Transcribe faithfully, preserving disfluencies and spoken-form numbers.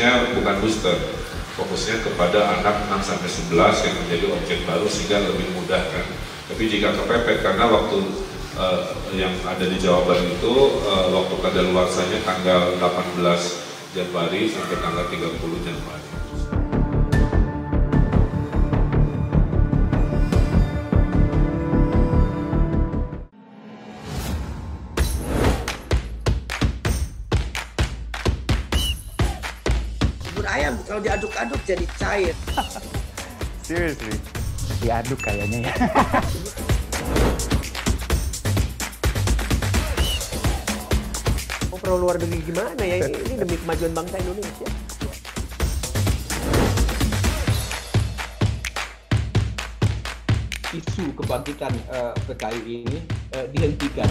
fokusnya bukan booster, fokusnya kepada anak enam sampai sebelas yang menjadi objek baru sehingga lebih mudah kan. Tapi jika kepepet, karena waktu uh, yang ada di jawaban itu uh, waktu kadaluarsanya tanggal delapan belas Januari sampai tanggal tiga puluh Januari. Ayam kalau diaduk-aduk jadi cair. Seriously, diaduk kayaknya ya. Perlu luar negeri gimana ya ini, ini demi kemajuan bangsa Indonesia. Isu kebangkitan uh, P K I ini uh, dihentikan.